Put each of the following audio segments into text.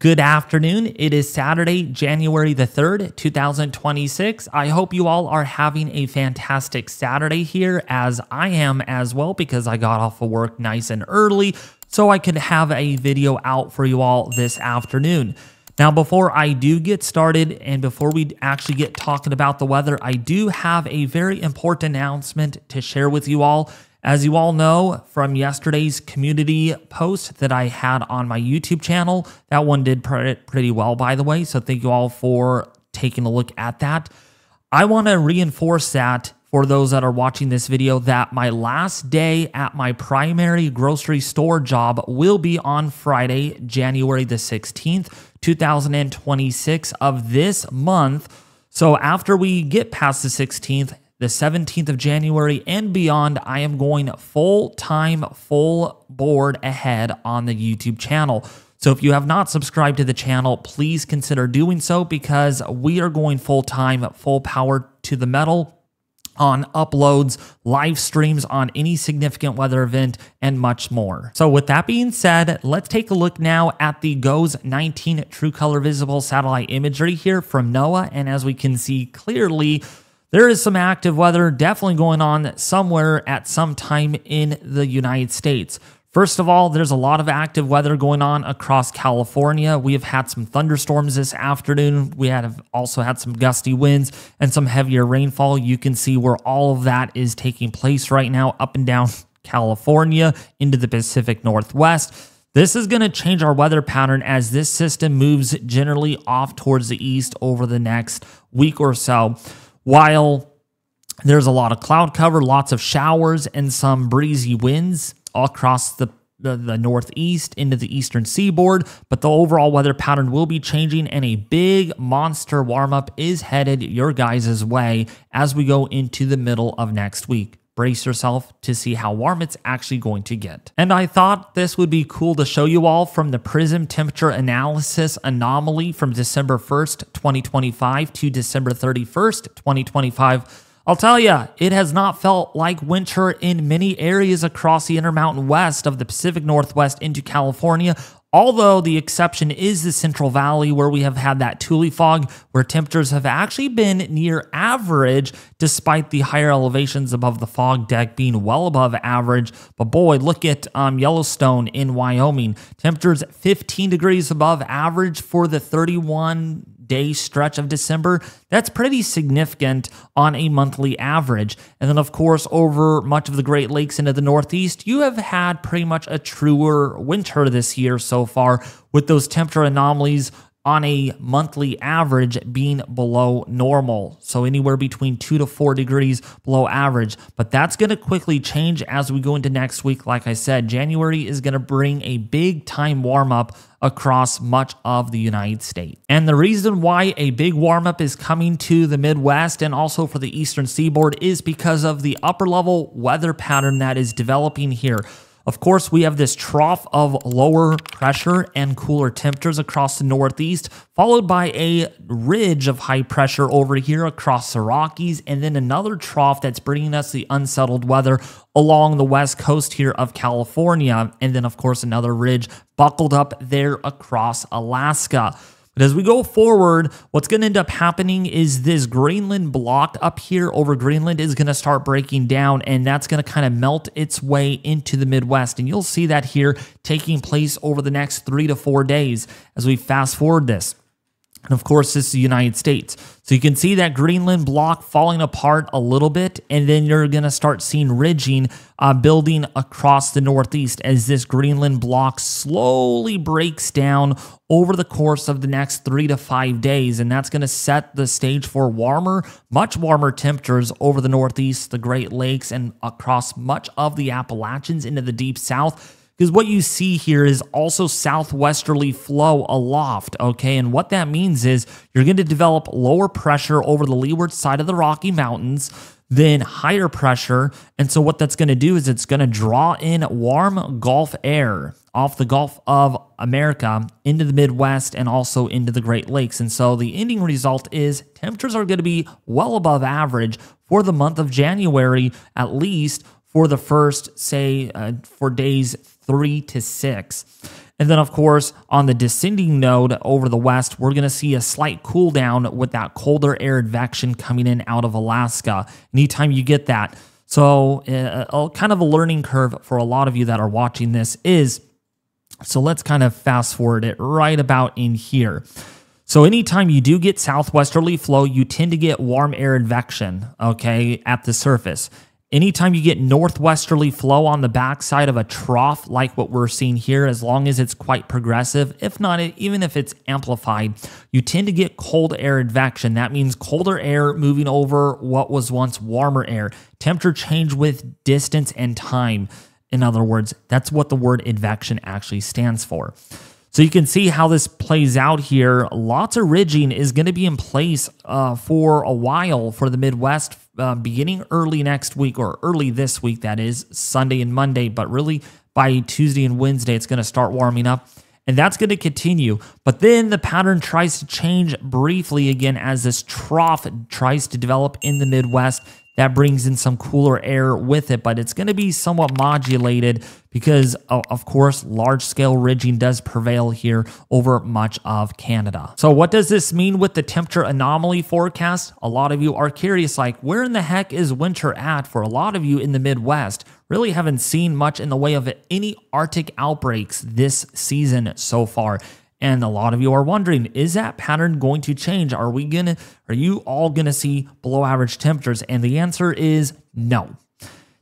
Good afternoon. It is Saturday, January the 3rd, 2026. I hope you all are having a fantastic Saturday here, as I am as well, because I got off of work nice and early so I could have a video out for you all this afternoon. Now, before I do get started and before we actually get talking about the weather, I do have a very important announcement to share with you all. As you all know from yesterday's community post that I had on my YouTube channel, that one did pretty well, by the way, so thank you all for taking a look at that. I want to reinforce that for those that are watching this video, that my last day at my primary grocery store job will be on Friday, January the 16th, 2026 of this month. So after we get past the 16th, the 17th of January and beyond, I am going full-time, full board ahead on the YouTube channel. So if you have not subscribed to the channel, please consider doing so, because we are going full-time, full power to the metal on uploads, live streams on any significant weather event, and much more. So with that being said, let's take a look now at the GOES-19 True Color Visible Satellite Imagery here from NOAA, and as we can see clearly, there is some active weather definitely going on somewhere at some time in the United States. First of all, there's a lot of active weather going on across California. We have had some thunderstorms this afternoon. We have also had some gusty winds and some heavier rainfall. You can see where all of that is taking place right now, up and down California into the Pacific Northwest. This is going to change our weather pattern as this system moves generally off towards the east over the next week or so. While there's a lot of cloud cover, lots of showers, and some breezy winds all across the northeast into the eastern seaboard, but the overall weather pattern will be changing, and a big monster warm-up is headed your guys' way as we go into the middle of next week. Brace yourself to see how warm it's actually going to get. And I thought this would be cool to show you all from the PRISM temperature analysis anomaly from December 1st, 2025 to December 31st, 2025. I'll tell you, it has not felt like winter in many areas across the Intermountain West of the Pacific Northwest into California, although the exception is the Central Valley, where we have had that Tule fog, where temperatures have actually been near average despite the higher elevations above the fog deck being well above average. But boy, look at Yellowstone in Wyoming. Temperatures 15 degrees above average for the 31-day stretch of December. That's pretty significant on a monthly average. And then, of course, over much of the Great Lakes into the Northeast, you have had pretty much a truer winter this year so far, with those temperature anomalies on a monthly average being below normal. So anywhere between 2 to 4 degrees below average. But that's going to quickly change as we go into next week. Like I said, January is going to bring a big time warm up across much of the United States. And the reason why a big warm up is coming to the Midwest and also for the eastern seaboard is because of the upper level weather pattern that is developing here. Of course, we have this trough of lower pressure and cooler temperatures across the Northeast, followed by a ridge of high pressure over here across the Rockies, and then another trough that's bringing us the unsettled weather along the west coast here of California, and then, of course, another ridge buckled up there across Alaska. But as we go forward, what's going to end up happening is this Greenland block up here over Greenland is going to start breaking down, and that's going to kind of melt its way into the Midwest. And you'll see that here taking place over the next 3 to 4 days as we fast forward this. And of course, this is the United States. So you can see that Greenland block falling apart a little bit, and then you're going to start seeing ridging building across the Northeast as this Greenland block slowly breaks down over the course of the next 3 to 5 days. And that's going to set the stage for warmer, much warmer temperatures over the Northeast, the Great Lakes, and across much of the Appalachians into the Deep South. Because what you see here is also southwesterly flow aloft, okay? And what that means is you're going to develop lower pressure over the leeward side of the Rocky Mountains, then higher pressure. And so what that's going to do is it's going to draw in warm Gulf air off the Gulf of America into the Midwest and also into the Great Lakes. And so the ending result is temperatures are going to be well above average for the month of January, at least for the first, say, for days 3 to 6. And then, of course, on the descending node over the west, we're going to see a slight cool down with that colder air advection coming in out of Alaska. Anytime you get that. So kind of a learning curve for a lot of you that are watching this is, so let's kind of fast forward it right about in here. So anytime you do get southwesterly flow, you tend to get warm air advection, okay, at the surface. Anytime you get northwesterly flow on the backside of a trough, like what we're seeing here, as long as it's quite progressive, if not, even if it's amplified, you tend to get cold air advection. That means colder air moving over what was once warmer air. Temperature change with distance and time. In other words, that's what the word advection actually stands for. So you can see how this plays out here. Lots of ridging is going to be in place for a while for the Midwest, beginning early next week, or early this week, that is, Sunday and Monday. But really, by Tuesday and Wednesday, it's going to start warming up. And that's going to continue. But then the pattern tries to change briefly again as this trough tries to develop in the Midwest. That brings in some cooler air with it, but it's going to be somewhat modulated because, of course, large-scale ridging does prevail here over much of Canada. So what does this mean with the temperature anomaly forecast? A lot of you are curious, like, where in the heck is winter at for a lot of you in the Midwest? Really haven't seen much in the way of any Arctic outbreaks this season so far. And a lot of you are wondering, is that pattern going to change? Are you all gonna see below average temperatures? And the answer is no.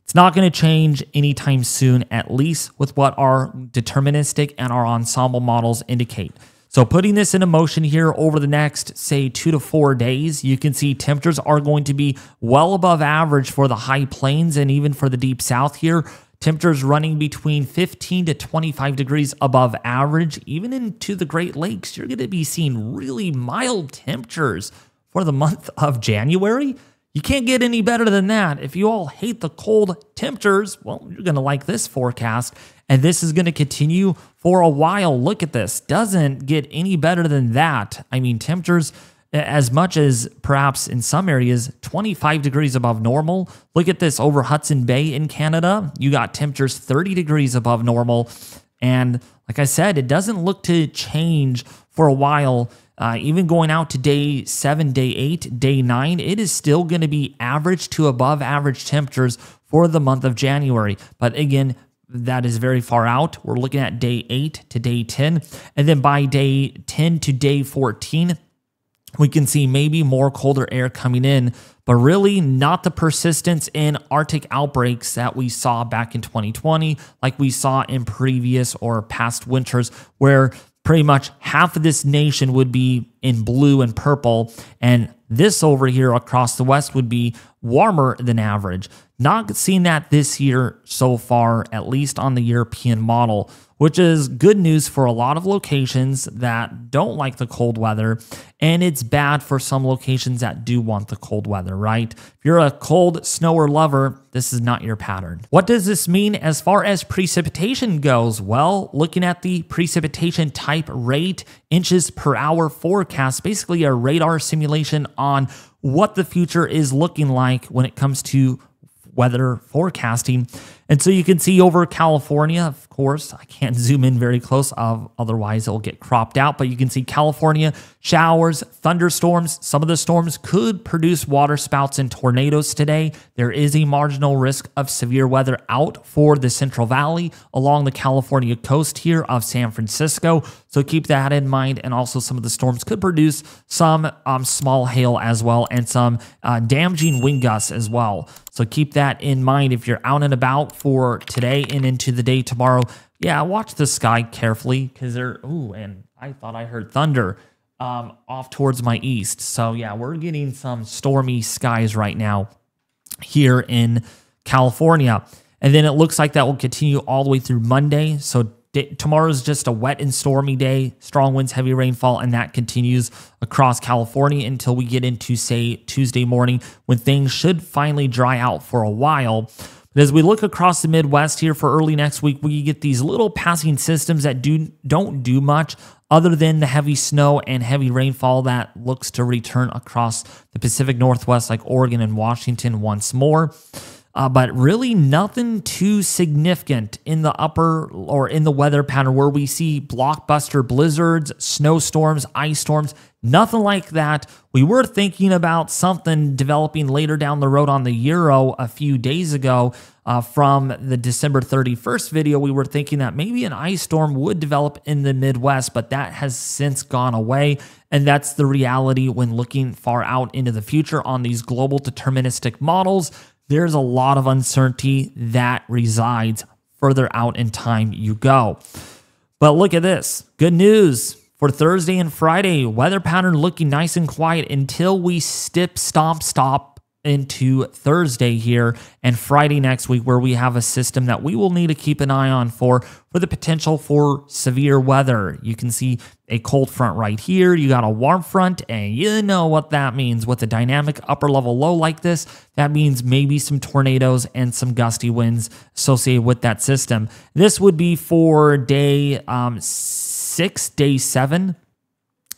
It's not gonna change anytime soon, at least with what our deterministic and our ensemble models indicate. So putting this into motion here over the next, say, 2 to 4 days, you can see temperatures are going to be well above average for the high plains and even for the deep south here. Temperatures running between 15 to 25 degrees above average. Even into the Great Lakes, you're going to be seeing really mild temperatures for the month of January. You can't get any better than that. If you all hate the cold temperatures, well, you're going to like this forecast. And this is going to continue for a while. Look at this. Doesn't get any better than that. I mean, temperatures as much as perhaps in some areas, 25 degrees above normal. Look at this over Hudson Bay in Canada. You got temperatures 30 degrees above normal. And like I said, it doesn't look to change for a while. Even going out to day 7, day 8, day 9, it is still going to be average to above average temperatures for the month of January. But again, that is very far out. We're looking at day 8 to day 10. And then by day 10 to day 14, we can see maybe more colder air coming in, but really not the persistence in Arctic outbreaks that we saw back in 2020, like we saw in previous or past winters, where pretty much half of this nation would be in blue and purple, and this over here across the west would be warmer than average. Not seeing that this year so far, at least on the European model, which is good news for a lot of locations that don't like the cold weather, and it's bad for some locations that do want the cold weather, right? If you're a cold snower lover, this is not your pattern. What does this mean as far as precipitation goes? Well, looking at the precipitation type rate, inches per hour forecast, basically a radar simulation on what the future is looking like when it comes to weather forecasting. And so you can see over California, of course, I can't zoom in very close, otherwise it'll get cropped out, but you can see California, showers, thunderstorms. Some of the storms could produce water spouts and tornadoes today. There is a marginal risk of severe weather out for the Central Valley along the California coast here of San Francisco. So keep that in mind. And also some of the storms could produce some small hail as well, and some damaging wind gusts as well. So keep that in mind if you're out and about for today and into the day tomorrow. Yeah, watch the sky carefully because they're, ooh, and I thought I heard thunder off towards my east. So yeah, we're getting some stormy skies right now here in California. And then it looks like that will continue all the way through Monday. So tomorrow's just a wet and stormy day, strong winds, heavy rainfall, and that continues across California until we get into, say, Tuesday morning, when things should finally dry out for a while. But as we look across the Midwest here for early next week, we get these little passing systems that don't do much other than the heavy snow and heavy rainfall that looks to return across the Pacific Northwest, like Oregon and Washington once more. but really nothing too significant in the upper or in the weather pattern where we see blockbuster blizzards, snowstorms, ice storms, nothing like that. We were thinking about something developing later down the road on the Euro a few days ago. From the December 31st video, we were thinking that maybe an ice storm would develop in the Midwest, but that has since gone away. And that's the reality when looking far out into the future on these global deterministic models. There's a lot of uncertainty that resides further out in time you go. But look at this. Good news for Thursday and Friday. Weather pattern looking nice and quiet until we stop into Thursday here and Friday next week, where we have a system that we will need to keep an eye on for the potential for severe weather. You can see a cold front right here. You got a warm front, and you know what that means. With a dynamic upper level low like this, that means maybe some tornadoes and some gusty winds associated with that system. This would be for day 6, day 7.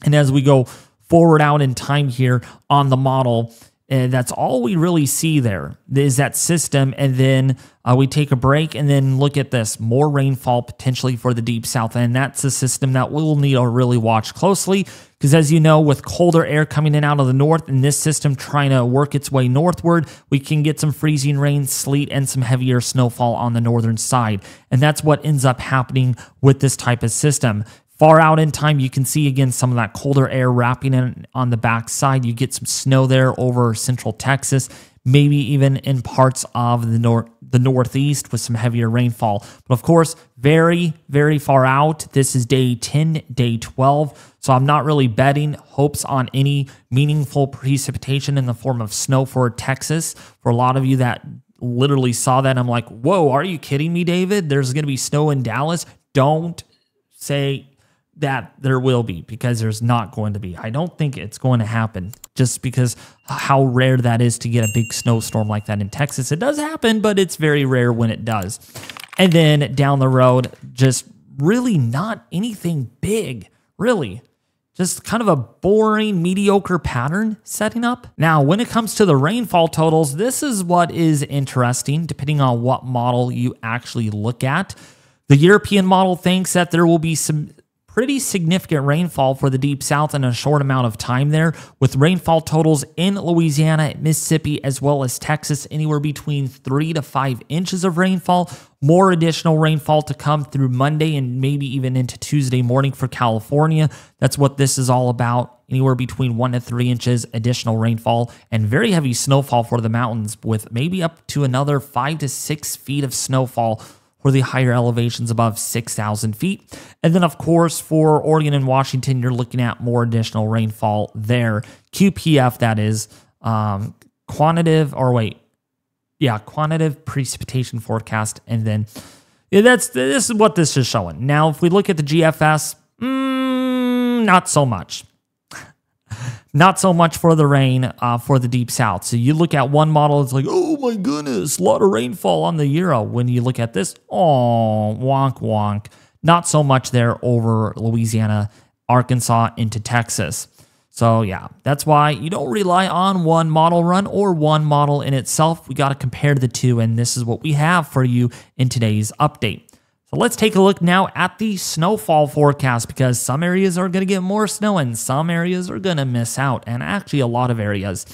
And as we go forward out in time here on the model, and that's all we really see there is that system. And then we take a break and then look at this. More rainfall potentially for the deep south. And that's a system that we'll need to really watch closely because, as you know, with colder air coming in out of the north and this system trying to work its way northward, we can get some freezing rain, sleet, and some heavier snowfall on the northern side. And that's what ends up happening with this type of system. Far out in time, you can see, again, some of that colder air wrapping in on the backside. You get some snow there over central Texas, maybe even in parts of the northeast with some heavier rainfall. But of course, very, very far out. This is day 10, day 12. So I'm not really betting hopes on any meaningful precipitation in the form of snow for Texas. For a lot of you that literally saw that, I'm like, whoa, are you kidding me, David? There's going to be snow in Dallas? Don't say that there will be, because there's not going to be. I don't think it's going to happen just because how rare that is to get a big snowstorm like that in Texas. It does happen, but it's very rare when it does. And then down the road, just really not anything big, really. Just kind of a boring, mediocre pattern setting up. Now, when it comes to the rainfall totals, this is what is interesting depending on what model you actually look at. The European model thinks that there will be some pretty significant rainfall for the deep south in a short amount of time there, with rainfall totals in Louisiana, Mississippi, as well as Texas, anywhere between 3 to 5 inches of rainfall. More additional rainfall to come through Monday and maybe even into Tuesday morning for California. That's what this is all about. Anywhere between 1 to 3 inches additional rainfall and very heavy snowfall for the mountains, with maybe up to another 5 to 6 feet of snowfall for the higher elevations above 6,000 feet. And then, of course, for Oregon and Washington, you're looking at more additional rainfall there. QPF, that is, quantitative precipitation forecast. And then this is what this is showing. Now, if we look at the GFS, not so much. Not so much for the rain for the deep south. So you look at one model, it's like, oh my goodness, a lot of rainfall on the Euro. When you look at this, oh, wonk, wonk. Not so much there over Louisiana, Arkansas, into Texas. So yeah, that's why you don't rely on one model run or one model in itself. We got to compare the two, and this is what we have for you in today's update. So let's take a look now at the snowfall forecast, because some areas are going to get more snow and some areas are going to miss out, and actually a lot of areas.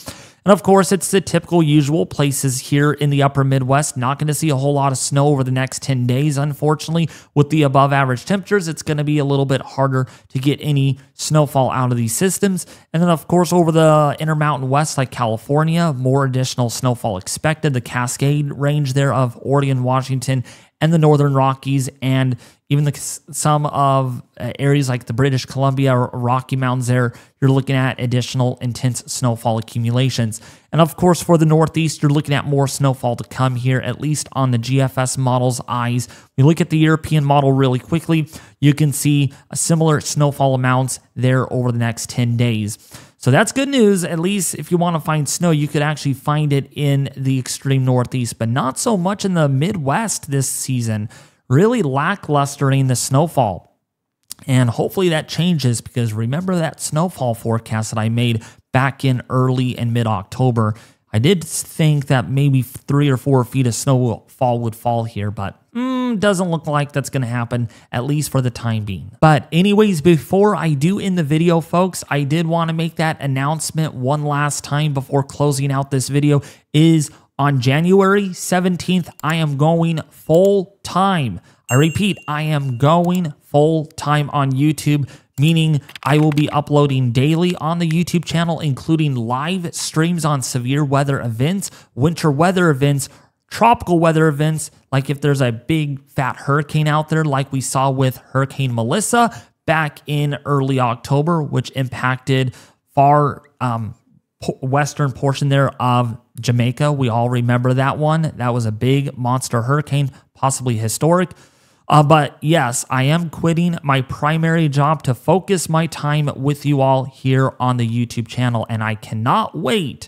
And of course, it's the typical usual places here in the upper Midwest. Not going to see a whole lot of snow over the next 10 days, unfortunately. With the above average temperatures, it's going to be a little bit harder to get any snowfall out of these systems. And then, of course, over the Intermountain West, like California, more additional snowfall expected. The Cascade range there of Oregon, Washington, and the Northern Rockies, and even some of areas like the British Columbia or Rocky Mountains there, you're looking at additional intense snowfall accumulations. And of course, for the Northeast, you're looking at more snowfall to come here, at least on the GFS model's eyes. We look at the European model really quickly. You can see similar snowfall amounts there over the next 10 days. So that's good news. At least if you want to find snow, you could actually find it in the extreme Northeast, but not so much in the Midwest this season. Really lacklustering the snowfall. And hopefully that changes, because remember that snowfall forecast that I made back in early and mid-October? I did think that maybe 3 or 4 feet of snowfall would fall here, but doesn't look like that's going to happen, at least for the time being. But anyways, before I do end the video, folks, I did want to make that announcement one last time before closing out this video is on January 17th, I am going full time. I repeat, I am going full time on YouTube, meaning I will be uploading daily on the YouTube channel, including live streams on severe weather events, winter weather events, tropical weather events, like if there's a big fat hurricane out there, like we saw with Hurricane Melissa back in early October, which impacted far western portion there of Jamaica. We all remember that one. That was a big monster hurricane, possibly historic. But yes, I am quitting my primary job to focus my time with you all here on the YouTube channel, and I cannot wait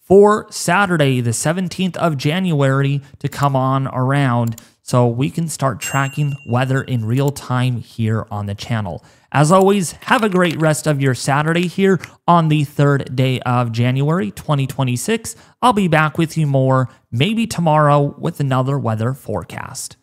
for Saturday, the 17th of January, to come on around so we can start tracking weather in real time here on the channel. As always, have a great rest of your Saturday here on the 3rd day of January 2026. I'll be back with you more maybe tomorrow with another weather forecast.